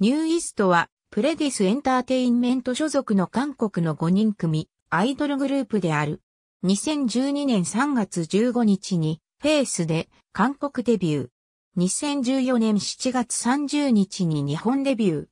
ニューイストは、プレディスエンターテインメント所属の韓国の5人組、アイドルグループである。2012年3月15日に、FACEで韓国デビュー。2014年7月30日に日本デビュー。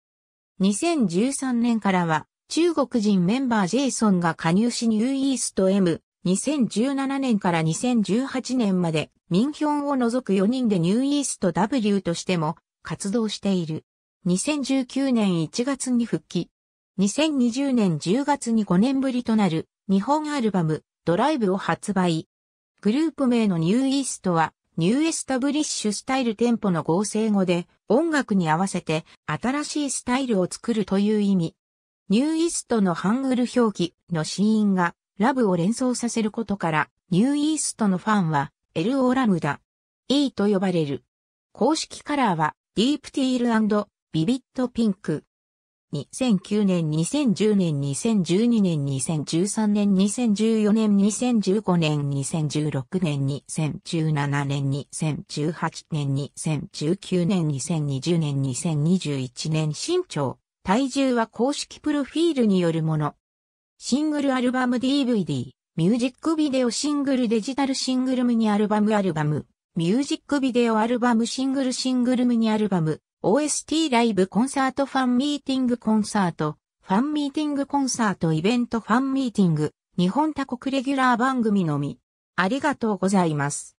2013年からは、中国人メンバージェイソンが加入しニューイースト M。2017年から2018年まで、ミンヒョンを除く4人でニューイースト W としても活動している。2019年1月に復帰。2020年10月に5年ぶりとなる日本アルバムドライブを発売。グループ名のニューイーストはニューエスタブリッシュスタイルテンポの合成語で音楽に合わせて新しいスタイルを作るという意味。ニューイーストのハングル表記の子音がラブを連想させることからニューイーストのファンは L.O.Λ.E と呼ばれる。公式カラーはディープティール&ビビッドピンク。2009年、2010年、2012年、2013年、2014年、2015年、2016年、2017年、2018年、2019年、2020年、2021年、身長、体重は公式プロフィールによるもの。シングルアルバム DVD、ミュージックビデオシングルデジタルシングルミニアルバム、ミュージックビデオアルバムシングルミニアルバム、OST ライブコンサートファンミーティングコンサート、ファンミーティングコンサートイベントファンミーティング、日本他国レギュラー番組のみ。ありがとうございます。